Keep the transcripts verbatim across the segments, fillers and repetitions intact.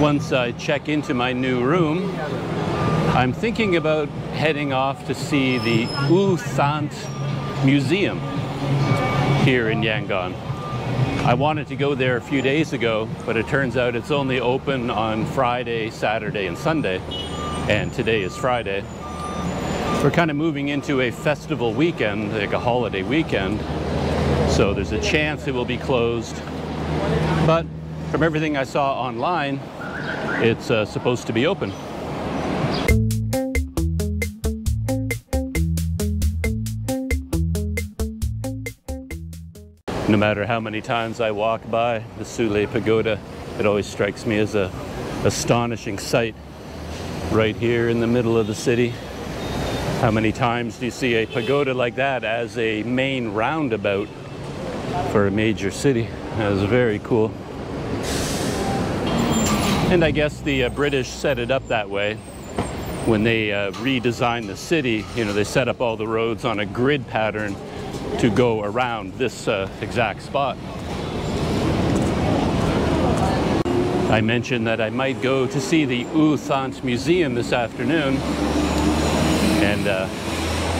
once I check into my new room, I'm thinking about heading off to see the U Thant Museum here in Yangon. I wanted to go there a few days ago, but it turns out it's only open on Friday, Saturday, and Sunday, and today is Friday. We're kind of moving into a festival weekend, like a holiday weekend, so there's a chance it will be closed. But from everything I saw online, it's uh, supposed to be open. No matter how many times I walk by the Sule Pagoda, it always strikes me as an astonishing sight right here in the middle of the city. How many times do you see a pagoda like that as a main roundabout for a major city? That was very cool. And I guess the uh, British set it up that way. When they uh, redesigned the city, you know, they set up all the roads on a grid pattern to go around this uh, exact spot. I mentioned that I might go to see the U Thant Museum this afternoon. And uh,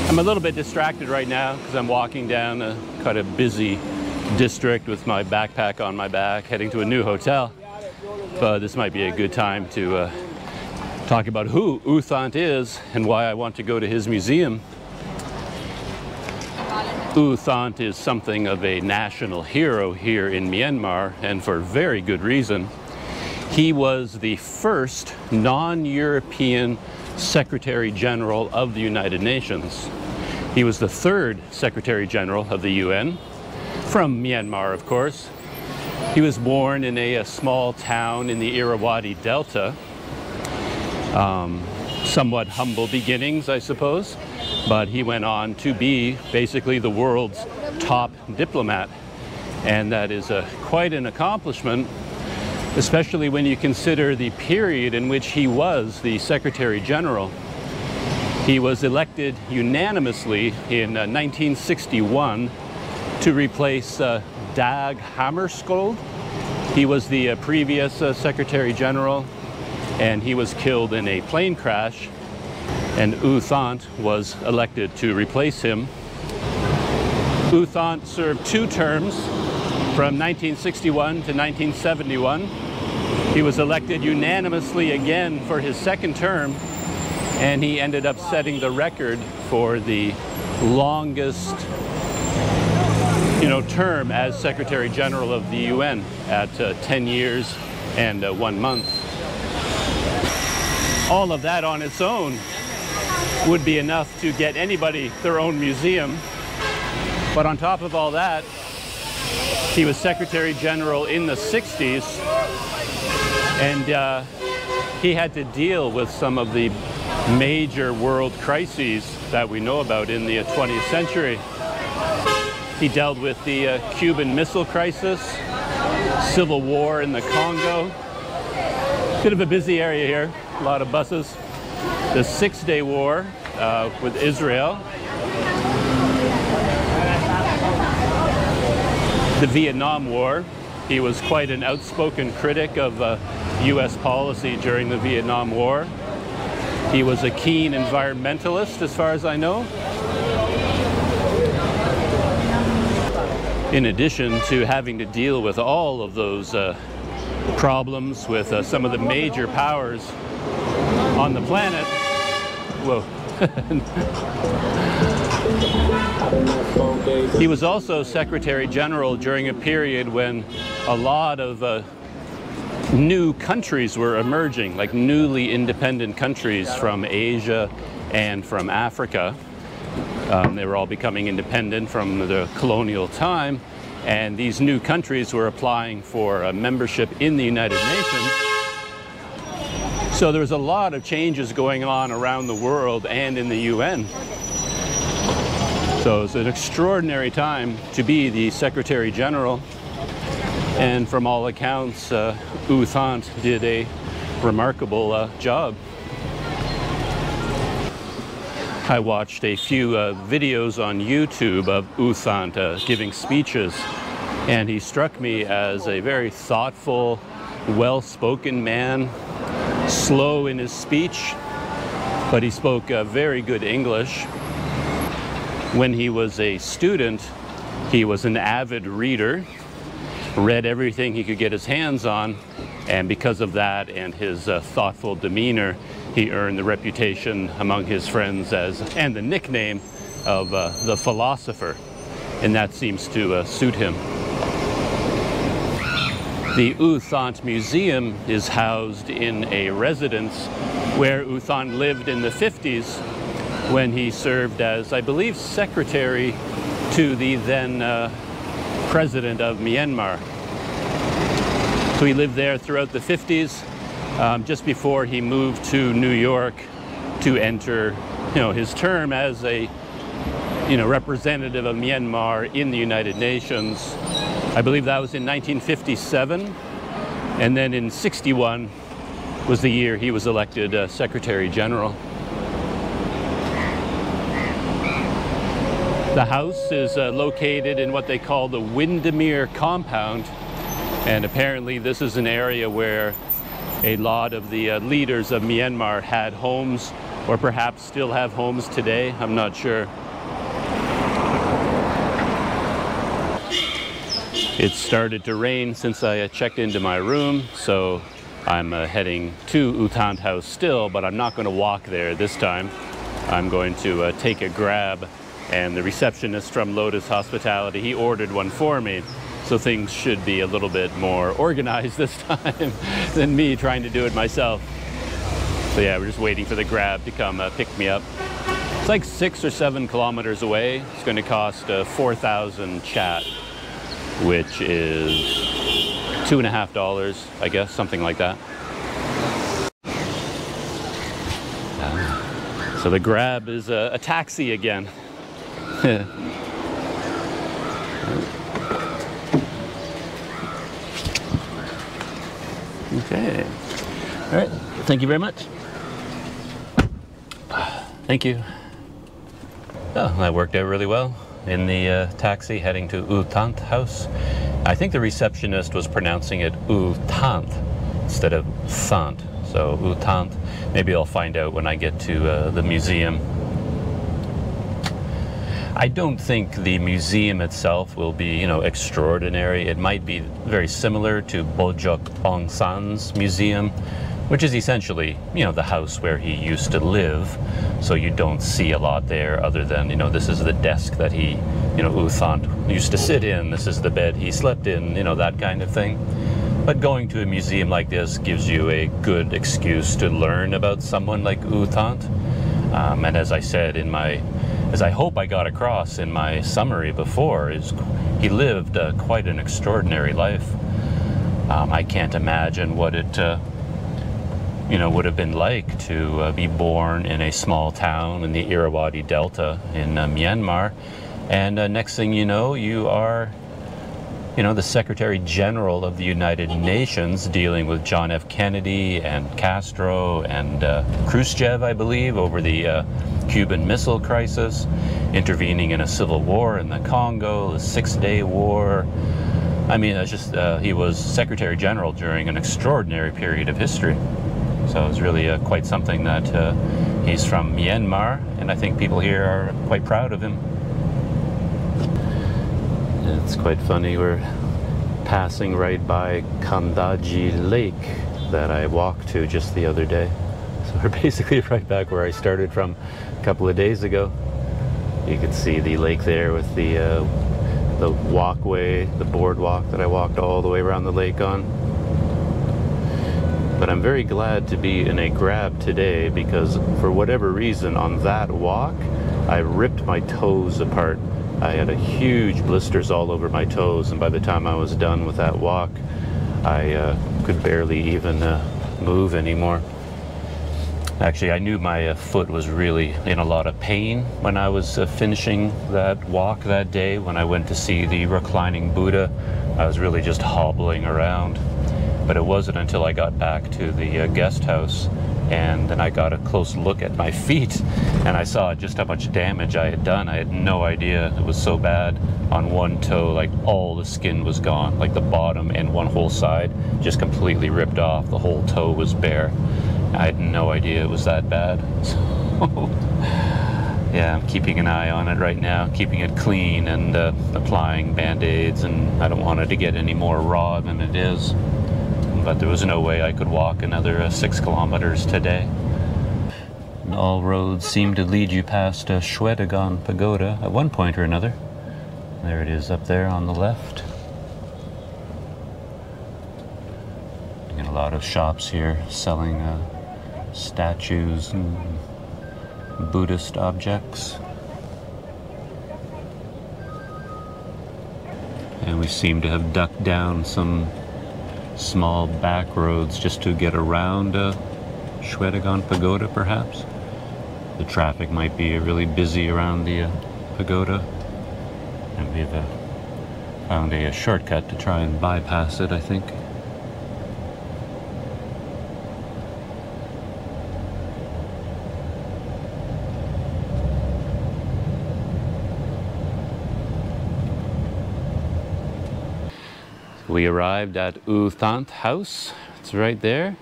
I'm a little bit distracted right now because I'm walking down a kind of busy district with my backpack on my back, heading to a new hotel. But this might be a good time to uh, talk about who U Thant is and why I want to go to his museum. U Thant is something of a national hero here in Myanmar, and for very good reason. He was the first non-European Secretary General of the United Nations. He was the third Secretary General of the U N, from Myanmar, of course. He was born in a, a small town in the Irrawaddy Delta. Um, somewhat humble beginnings, I suppose, but he went on to be basically the world's top diplomat. And that is a, quite an accomplishment, especially when you consider the period in which he was the Secretary General. He was elected unanimously in uh, nineteen sixty-one to replace uh, Dag Hammarskjöld. He was the uh, previous uh, Secretary General, and he was killed in a plane crash, and U Thant was elected to replace him. U Thant served two terms, from nineteen sixty-one to nineteen seventy-one. He was elected unanimously again for his second term, and he ended up setting the record for the longest, you know, term as Secretary General of the U N at uh, ten years and uh, one month. All of that on its own would be enough to get anybody their own museum. But on top of all that, he was Secretary General in the sixties, and uh, he had to deal with some of the major world crises that we know about in the twentieth century. He dealt with the uh, Cuban Missile Crisis, civil war in the Congo. Bit of a busy area here, a lot of buses. The Six-Day War uh, with Israel. The Vietnam War. He was quite an outspoken critic of uh, U S policy during the Vietnam War. He was a keen environmentalist, as far as I know. In addition to having to deal with all of those uh, problems with uh, some of the major powers on the planet. Whoa. He was also Secretary General during a period when a lot of uh, new countries were emerging, like newly independent countries from Asia and from Africa. Um, they were all becoming independent from the colonial time, and these new countries were applying for uh, membership in the United Nations. So there was a lot of changes going on around the world and in the U N. So it's an extraordinary time to be the Secretary General, and from all accounts, uh, U Thant did a remarkable uh, job. I watched a few uh, videos on YouTube of U Thant uh, giving speeches, and he struck me as a very thoughtful, well-spoken man, slow in his speech, but he spoke uh, very good English. When he was a student, he was an avid reader, read everything he could get his hands on, and because of that and his uh, thoughtful demeanor, he earned the reputation among his friends as, and the nickname of uh, the philosopher, and that seems to uh, suit him. The U Thant Museum is housed in a residence where U Thant lived in the fifties when he served as, I believe, secretary to the then uh, president of Myanmar. So he lived there throughout the fifties, um, just before he moved to New York to enter, you know, his term as a, you know, representative of Myanmar in the United Nations. I believe that was in nineteen fifty-seven, and then in sixty-one was the year he was elected uh, Secretary General. The house is uh, located in what they call the Windermere compound, and apparently this is an area where a lot of the uh, leaders of Myanmar had homes, or perhaps still have homes today, I'm not sure. It started to rain since I checked into my room, so I'm uh, heading to U Thant House still, but I'm not going to walk there this time. I'm going to uh, take a Grab, and the receptionist from Lotus Hospitality, he ordered one for me, so things should be a little bit more organized this time than me trying to do it myself. So yeah, we're just waiting for the Grab to come uh, pick me up. It's like six or seven kilometers away. It's going to cost uh, four thousand chat, which is two and a half dollars, I guess, something like that. Uh, so the Grab is a, a taxi again. Okay. All right. Thank you very much. Thank you. Oh, that worked out really well. In the uh, taxi heading to U Thant House. I think the receptionist was pronouncing it U Thant instead of Thant. So U Thant. Maybe I'll find out when I get to uh, the museum. I don't think the museum itself will be, you know, extraordinary. It might be very similar to Bojok Ongsan's museum, which is essentially, you know, the house where he used to live. So you don't see a lot there other than, you know, this is the desk that he, you know, U Thant used to sit in, this is the bed he slept in, you know, that kind of thing. But going to a museum like this gives you a good excuse to learn about someone like U Thant. Um, and as I said in my, as I hope I got across in my summary before, is he lived uh, quite an extraordinary life. Um, I can't imagine what it, uh, you know, would have been like to uh, be born in a small town in the Irrawaddy Delta in uh, Myanmar, and uh, next thing you know, you are, you know, the Secretary General of the United Nations, dealing with John F. Kennedy and Castro and uh, Khrushchev, I believe, over the uh, Cuban Missile Crisis, intervening in a civil war in the Congo, the Six-Day War. I mean, it's just uh, he was Secretary General during an extraordinary period of history. So it's really uh, quite something that uh, he's from Myanmar, and I think people here are quite proud of him. It's quite funny, we're passing right by Kandaji Lake that I walked to just the other day. So we're basically right back where I started from a couple of days ago. You can see the lake there with the, uh, the walkway, the boardwalk that I walked all the way around the lake on. But I'm very glad to be in a Grab today because for whatever reason on that walk, I ripped my toes apart. I had a huge blisters all over my toes, and by the time I was done with that walk, I uh, could barely even uh, move anymore. Actually, I knew my uh, foot was really in a lot of pain when I was uh, finishing that walk that day. When I went to see the reclining Buddha, I was really just hobbling around. But it wasn't until I got back to the uh, guest house and then I got a close look at my feet and I saw just how much damage I had done. I had no idea it was so bad. On one toe, like, all the skin was gone, like the bottom and one whole side just completely ripped off. The whole toe was bare. I had no idea it was that bad. So yeah, I'm keeping an eye on it right now, keeping it clean and uh, applying band-aids, and I don't want it to get any more raw than it is. But there was no way I could walk another uh, six kilometers today. And all roads seem to lead you past uh, Shwedagon Pagoda at one point or another. There it is up there on the left. You get a lot of shops here selling uh, statues and Buddhist objects. And we seem to have ducked down some small back roads just to get around uh, Shwedagon Pagoda, perhaps. The traffic might be really busy around the uh, pagoda, and we've uh, found a, a shortcut to try and bypass it, I think. We arrived at U Thant House. It's right there.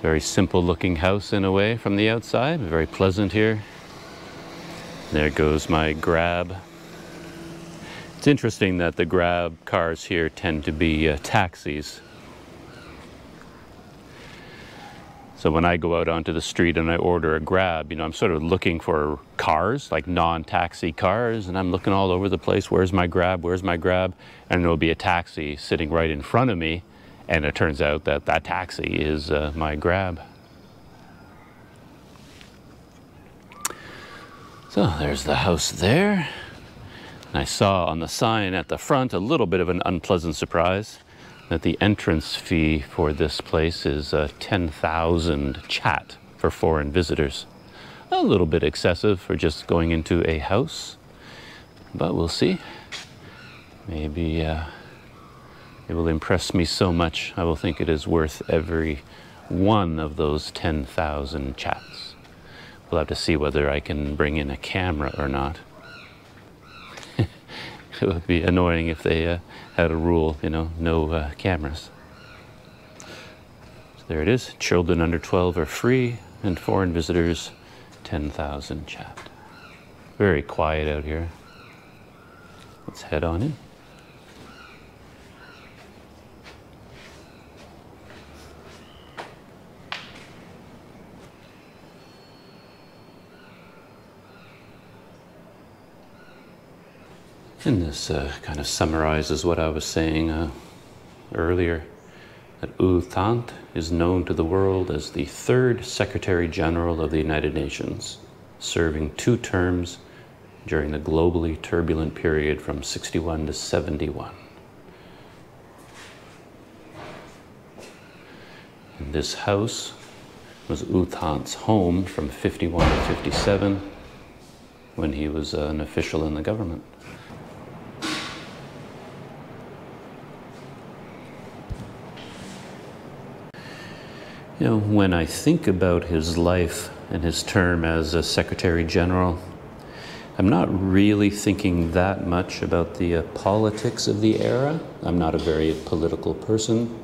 Very simple looking house in a way from the outside. Very pleasant here. There goes my Grab. It's interesting that the Grab cars here tend to be uh, taxis. So when I go out onto the street and I order a Grab, you know, I'm sort of looking for cars, like non-taxi cars, and I'm looking all over the place, where's my Grab, where's my Grab? And there'll be a taxi sitting right in front of me, and it turns out that that taxi is uh, my Grab. So there's the house there. And I saw on the sign at the front a little bit of an unpleasant surprise, that the entrance fee for this place is uh, ten thousand chat for foreign visitors. A little bit excessive for just going into a house, but we'll see. Maybe uh, it will impress me so much I will think it is worth every one of those ten thousand chats. We'll have to see whether I can bring in a camera or not. It would be annoying if they uh, had a rule, you know, no uh, cameras. So there it is. Children under twelve are free, and foreign visitors, ten thousand chat. Very quiet out here. Let's head on in. And this uh, kind of summarizes what I was saying uh, earlier, that U Thant is known to the world as the third Secretary General of the United Nations, serving two terms during the globally turbulent period from sixty-one to seventy-one. And this house was U Thant's home from fifty-one to fifty-seven, when he was uh, an official in the government. You know, when I think about his life and his term as a Secretary General, I'm not really thinking that much about the uh, politics of the era. I'm not a very political person.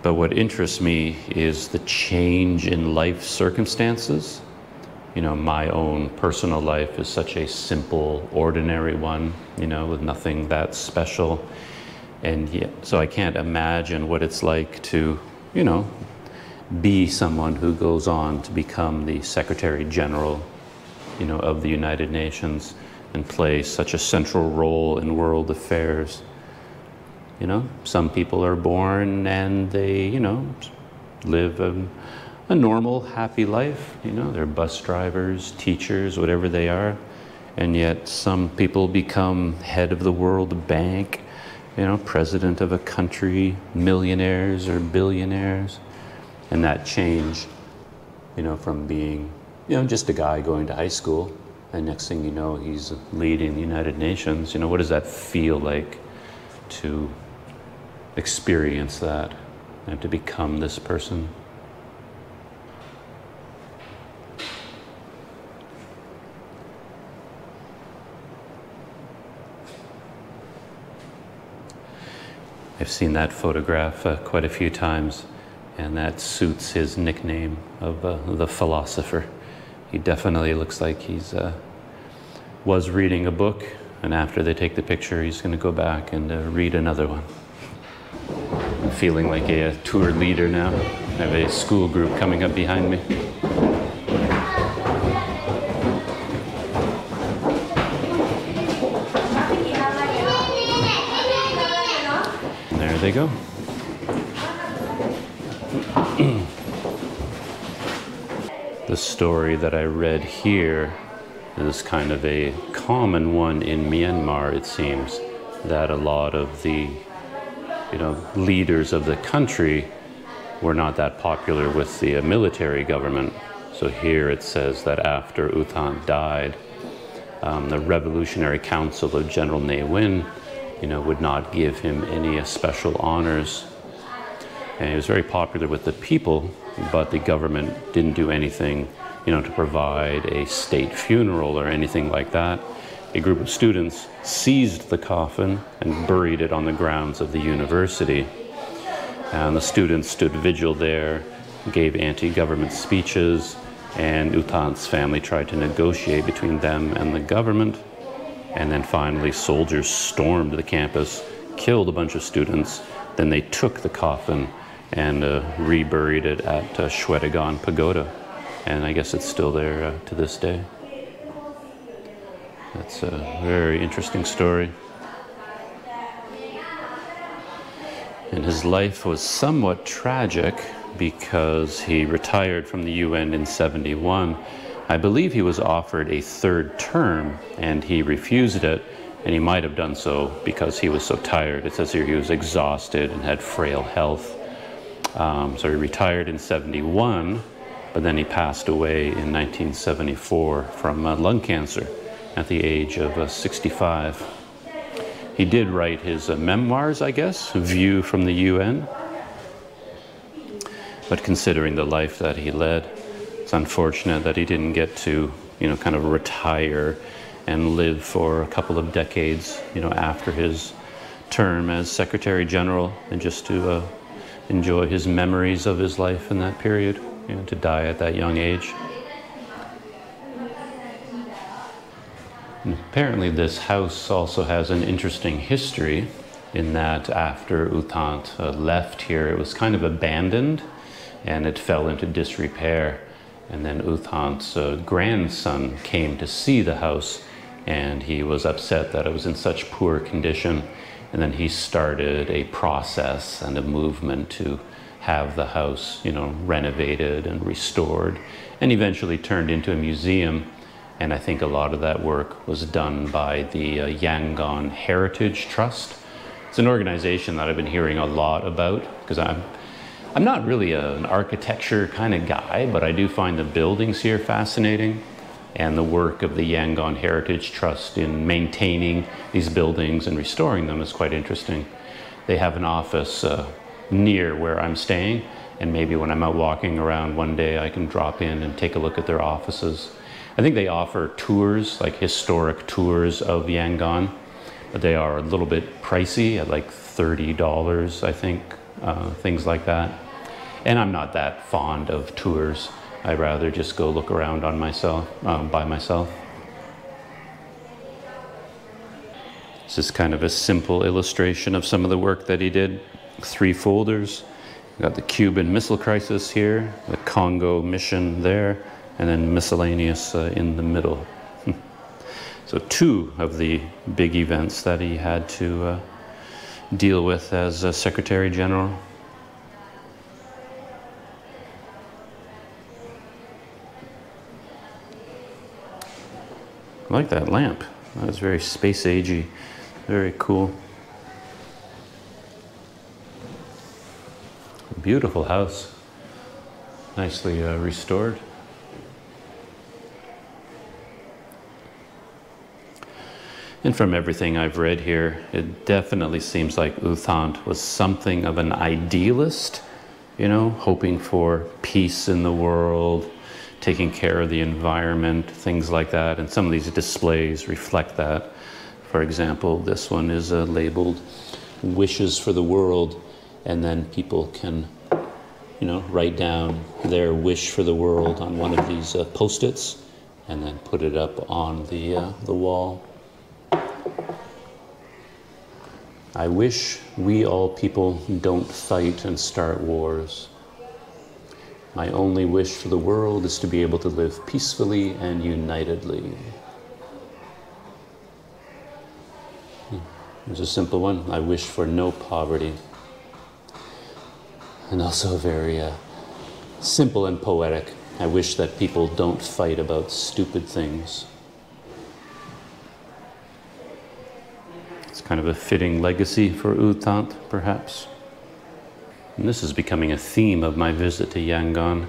But what interests me is the change in life circumstances. You know, my own personal life is such a simple, ordinary one, you know, with nothing that special. And yet, so I can't imagine what it's like to, you know, be someone who goes on to become the Secretary General, you know, of the United Nations and play such a central role in world affairs. You know, some people are born and they, you know, live a, a normal, happy life. You know, they're bus drivers, teachers, whatever they are. And yet some people become head of the World Bank, you know, president of a country, millionaires or billionaires. And that change, you know, from being, you know, just a guy going to high school, and next thing you know, he's leading the United Nations. You know, what does that feel like to experience that? I have to become this person. I've seen that photograph uh, quite a few times, and that suits his nickname of uh, the philosopher. He definitely looks like he's uh, was reading a book, and after they take the picture, he's going to go back and uh, read another one. I'm feeling like a, a tour leader now. I have a school group coming up behind me. There they go. The story that I read here is kind of a common one in Myanmar, it seems, that a lot of the, you know, leaders of the country were not that popular with the military government. So here it says that after U Thant died, um, the Revolutionary Council of General Ne Win, you know, would not give him any special honors. And he was very popular with the people, but the government didn't do anything, you know, to provide a state funeral or anything like that. A group of students seized the coffin and buried it on the grounds of the university. And the students stood vigil there, gave anti-government speeches, and U Thant's family tried to negotiate between them and the government. And then finally, soldiers stormed the campus, killed a bunch of students. Then they took the coffin and uh, reburied it at uh, Shwedagon Pagoda. And I guess it's still there uh, to this day. That's a very interesting story. And his life was somewhat tragic because he retired from the U N in seventy-one. I believe he was offered a third term, and he refused it, and he might have done so because he was so tired. It says here he was exhausted and had frail health. Um, so he retired in seventy-one, but then he passed away in nineteen seventy-four from uh, lung cancer at the age of uh, sixty-five. He did write his uh, memoirs, I guess, View from the U N. But considering the life that he led, it's unfortunate that he didn't get to, you know, kind of retire and live for a couple of decades, you know, after his term as Secretary General, and just to uh, enjoy his memories of his life in that period, you know, to die at that young age. And apparently this house also has an interesting history in that after U Thant uh, left here, it was kind of abandoned and it fell into disrepair. And then U Thant's uh, grandson came to see the house, and he was upset that it was in such poor condition. And then he started a process and a movement to have the house, you know, renovated and restored, and eventually turned into a museum. And I think a lot of that work was done by the uh, Yangon Heritage Trust. It's an organization that I've been hearing a lot about because I'm I'm not really a, an architecture kind of guy, but I do find the buildings here fascinating, and the work of the Yangon Heritage Trust in maintaining these buildings and restoring them is quite interesting. They have an office uh, near where I'm staying, and maybe when I'm out walking around one day I can drop in and take a look at their offices. I think they offer tours, like historic tours of Yangon, but they are a little bit pricey at like thirty dollars, I think, uh, things like that. And I'm not that fond of tours. I'd rather just go look around on myself, um, by myself. This is kind of a simple illustration of some of the work that he did. Three folders. We've got the Cuban Missile Crisis here, the Congo mission there, and then miscellaneous uh, in the middle. So two of the big events that he had to uh, deal with as uh, Secretary General. I like that lamp. That was very space-agey, very cool. Beautiful house, nicely uh, restored. And from everything I've read here, it definitely seems like U Thant was something of an idealist you know, hoping for peace in the world, taking care of the environment, things like that. And some of these displays reflect that. For example, this one is uh, labeled Wishes for the World, and then people can, you know, write down their wish for the world on one of these uh, Post-its and then put it up on the, uh, the wall. I wish we all people don't fight and start wars. My only wish for the world is to be able to live peacefully and unitedly. There's a simple one. I wish for no poverty. And also very uh, simple and poetic. I wish that people don't fight about stupid things. Kind of a fitting legacy for U Thant, perhaps. And this is becoming a theme of my visit to Yangon.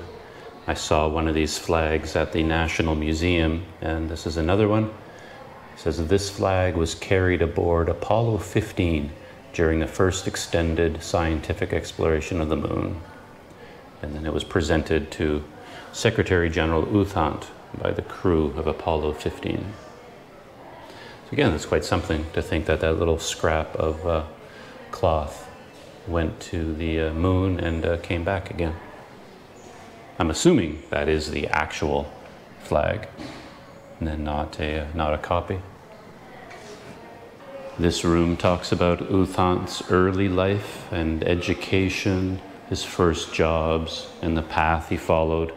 I saw one of these flags at the National Museum, and this is another one. It says, this flag was carried aboard Apollo fifteen during the first extended scientific exploration of the moon. And then it was presented to Secretary General U Thant by the crew of Apollo fifteen. Again, it's quite something to think that that little scrap of uh, cloth went to the uh, moon and uh, came back again. I'm assuming that is the actual flag, and then not a not a copy. This room talks about U Thant's early life and education, his first jobs, and the path he followed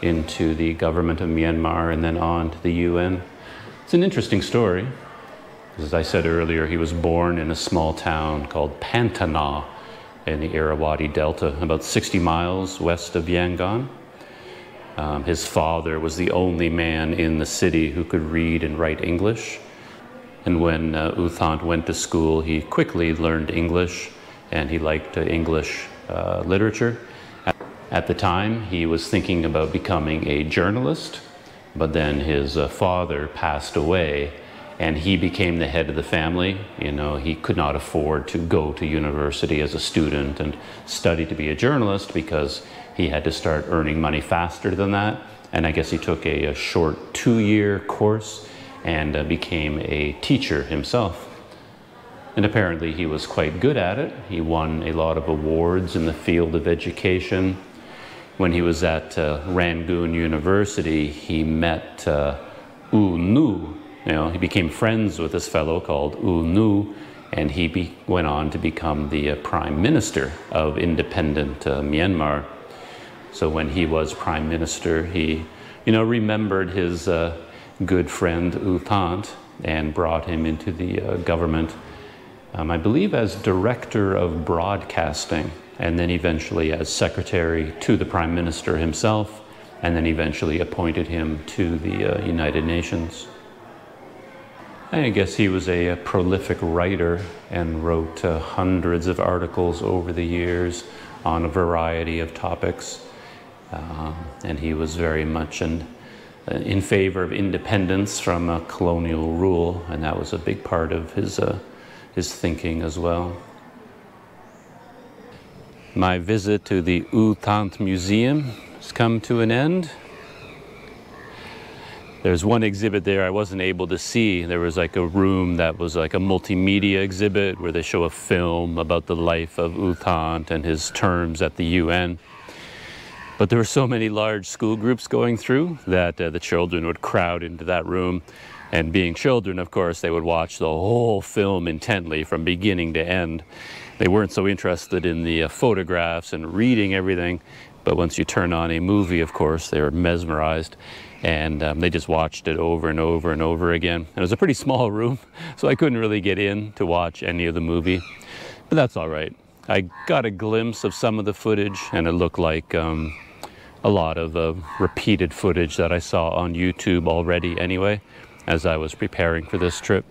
into the government of Myanmar and then on to the U N. It's an interesting story. As I said earlier, he was born in a small town called Pantanaw in the Irrawaddy Delta, about sixty miles west of Yangon. Um, his father was the only man in the city who could read and write English. And when uh, U Thant went to school, he quickly learned English, and he liked uh, English uh, literature. At the time, he was thinking about becoming a journalist, but then his uh, father passed away, and he became the head of the family. You know, he could not afford to go to university as a student and study to be a journalist because he had to start earning money faster than that. And I guess he took a, a short two-year course and uh, became a teacher himself. And apparently he was quite good at it. He won a lot of awards in the field of education. When he was at uh, Rangoon University, he met uh, U Nu. You know, he became friends with this fellow called U Nu, and he be went on to become the uh, Prime Minister of independent uh, Myanmar. So when he was Prime Minister, he, you know, remembered his uh, good friend U Thant and brought him into the uh, government, um, I believe as Director of Broadcasting, and then eventually as Secretary to the Prime Minister himself, and then eventually appointed him to the uh, United Nations. I guess he was a, a prolific writer and wrote uh, hundreds of articles over the years on a variety of topics. Uh, and he was very much in, uh, in favor of independence from uh, colonial rule, and that was a big part of his, uh, his thinking as well. My visit to the U Thant Museum has come to an end. There's one exhibit there I wasn't able to see. There was like a room that was like a multimedia exhibit where they show a film about the life of U Thant and his terms at the U N. But there were so many large school groups going through that uh, the children would crowd into that room. And being children, of course, they would watch the whole film intently from beginning to end. They weren't so interested in the uh, photographs and reading everything. But once you turn on a movie, of course, they were mesmerized. And um, they just watched it over and over and over again. And it was a pretty small room, so I couldn't really get in to watch any of the movie. But that's all right. I got a glimpse of some of the footage, and it looked like um, a lot of uh, repeated footage that I saw on YouTube already anyway, as I was preparing for this trip.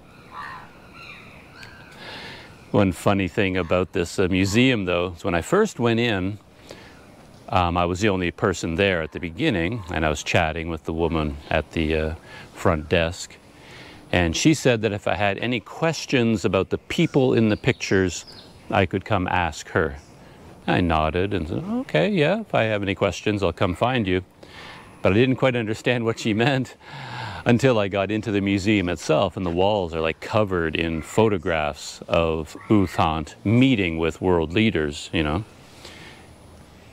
One funny thing about this uh, museum, though, is when I first went in, Um, I was the only person there at the beginning, and I was chatting with the woman at the uh, front desk. And she said that if I had any questions about the people in the pictures, I could come ask her. I nodded and said, okay, yeah, if I have any questions, I'll come find you. But I didn't quite understand what she meant until I got into the museum itself, and the walls are like covered in photographs of U Thant meeting with world leaders, you know.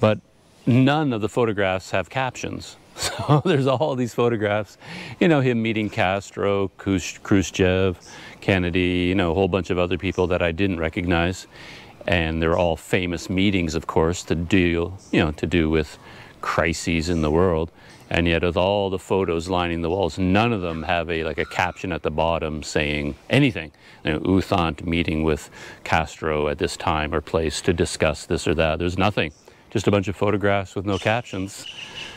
But none of the photographs have captions. So there's all these photographs, you know, him meeting Castro, Khrushchev, Kennedy, you know, a whole bunch of other people that I didn't recognize. And they're all famous meetings, of course, to deal, you know, to do with crises in the world. And yet with all the photos lining the walls, none of them have a like a caption at the bottom saying anything. You know, U Thant meeting with Castro at this time or place to discuss this or that. There's nothing. Just a bunch of photographs with no captions.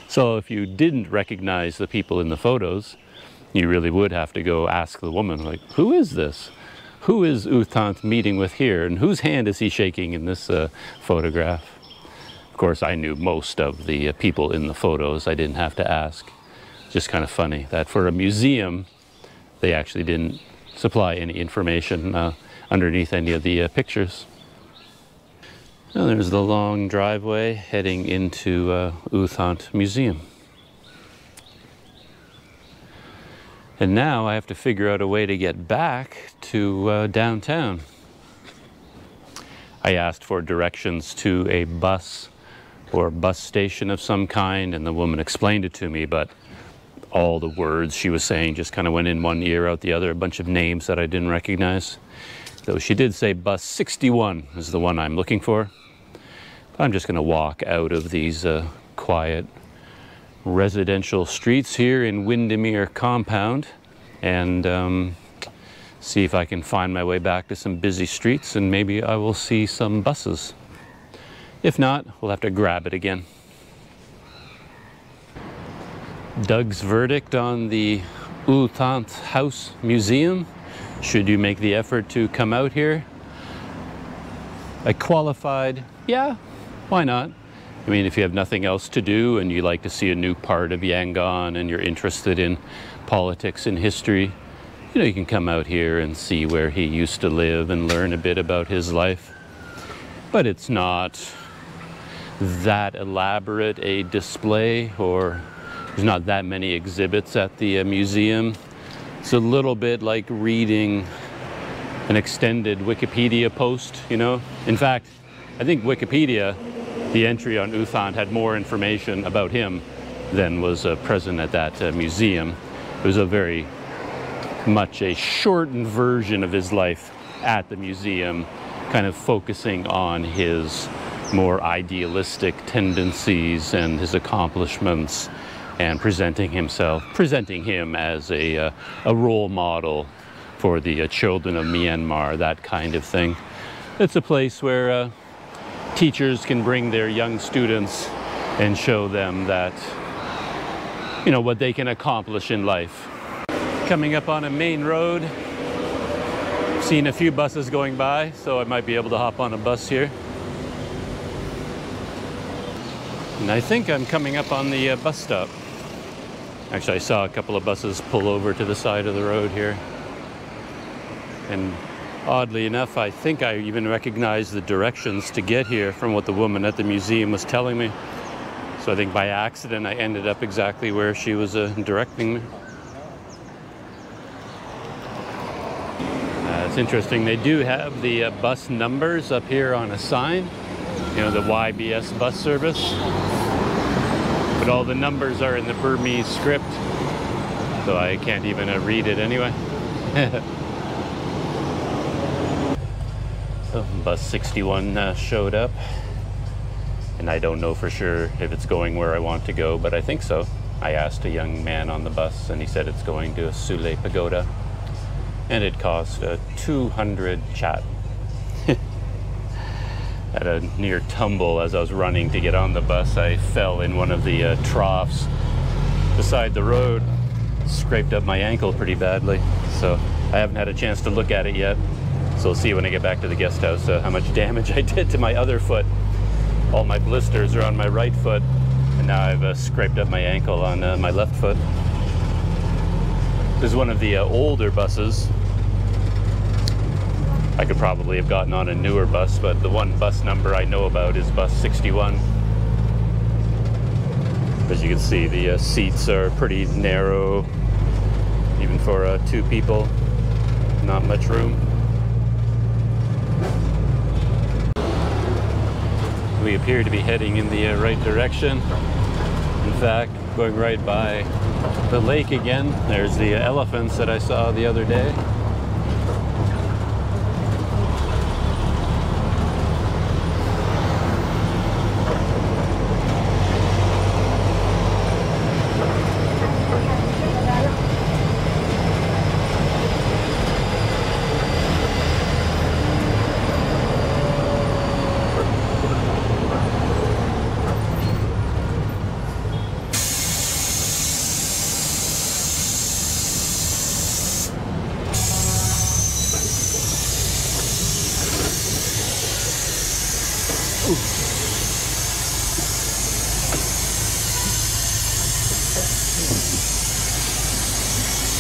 So if you didn't recognize the people in the photos, you really would have to go ask the woman, like, who is this? Who is U Thant meeting with here? And whose hand is he shaking in this uh, photograph? Of course, I knew most of the uh, people in the photos. I didn't have to ask. Just kind of funny that for a museum, they actually didn't supply any information uh, underneath any of the uh, pictures. Well, there's the long driveway heading into uh, U Thant Museum. And now I have to figure out a way to get back to uh, downtown. I asked for directions to a bus or bus station of some kind, and the woman explained it to me, but all the words she was saying just kind of went in one ear, out the other, a bunch of names that I didn't recognize. So she did say bus sixty-one is the one I'm looking for. But I'm just going to walk out of these uh, quiet residential streets here in Windermere compound and um, see if I can find my way back to some busy streets, and maybe I will see some buses. If not, we'll have to grab it again. Doug's verdict on the U Thant House Museum. Should you make the effort to come out here? A qualified, yeah, why not? I mean, if you have nothing else to do and you like to see a new part of Yangon and you're interested in politics and history, you know, you can come out here and see where he used to live and learn a bit about his life. But it's not that elaborate a display, or there's not that many exhibits at the uh, museum. It's a little bit like reading an extended Wikipedia post, you know? In fact, I think Wikipedia, the entry on U Thant, had more information about him than was uh, present at that uh, museum. It was a very much a shortened version of his life at the museum, kind of focusing on his more idealistic tendencies and his accomplishments, and presenting himself, presenting him as a, uh, a role model for the uh, children of Myanmar, that kind of thing. It's a place where uh, teachers can bring their young students and show them that, you know, what they can accomplish in life. Coming up on a main road, seen a few buses going by, so I might be able to hop on a bus here. And I think I'm coming up on the uh, bus stop. Actually, I saw a couple of buses pull over to the side of the road here. And oddly enough, I think I even recognized the directions to get here from what the woman at the museum was telling me. So I think by accident, I ended up exactly where she was uh, directing me. Uh, it's interesting, they do have the uh, bus numbers up here on a sign, you know, the Y B S bus service. But all the numbers are in the Burmese script, so I can't even uh, read it anyway. So bus sixty-one uh, showed up, and I don't know for sure if it's going where I want to go, but I think so. I asked a young man on the bus, and he said it's going to a Sule Pagoda, and it cost uh, two hundred baht. At a near tumble as I was running to get on the bus, I fell in one of the uh, troughs beside the road, scraped up my ankle pretty badly. So I haven't had a chance to look at it yet. So we'll see when I get back to the guest house uh, how much damage I did to my other foot. All my blisters are on my right foot, and now I've uh, scraped up my ankle on uh, my left foot. This is one of the uh, older buses. I could probably have gotten on a newer bus, but the one bus number I know about is bus sixty-one. As you can see, the uh, seats are pretty narrow, even for uh, two people, not much room. We appear to be heading in the uh, right direction. In fact, going right by the lake again. There's the elephants that I saw the other day.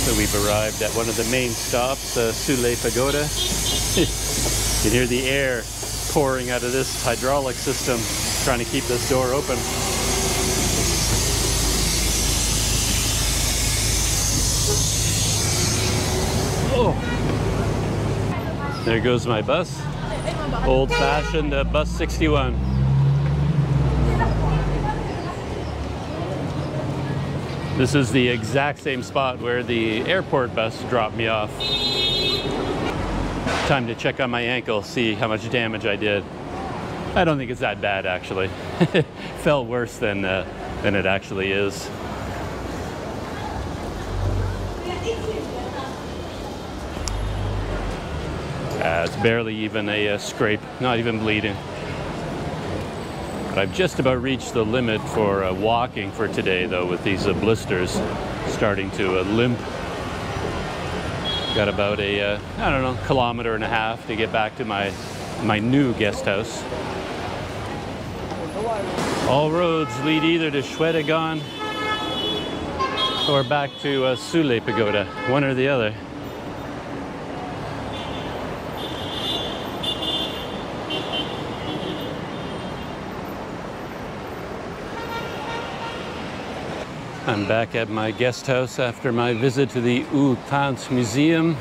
So we've arrived at one of the main stops, uh, Sule Pagoda. You can hear the air pouring out of this hydraulic system, trying to keep this door open. Oh! There goes my bus. Old-fashioned uh, bus sixty-one. This is the exact same spot where the airport bus dropped me off. Time to check on my ankle, see how much damage I did. I don't think it's that bad, actually. It felt worse than, uh, than it actually is. Uh, it's barely even a uh, scrape, not even bleeding. I've just about reached the limit for uh, walking for today, though, with these uh, blisters starting to uh, limp. Got about a, uh, I don't know, kilometer and a half to get back to my, my new guest house. All roads lead either to Shwedagon or back to uh, Sule Pagoda, one or the other. I'm back at my guest house after my visit to the U Thant Museum.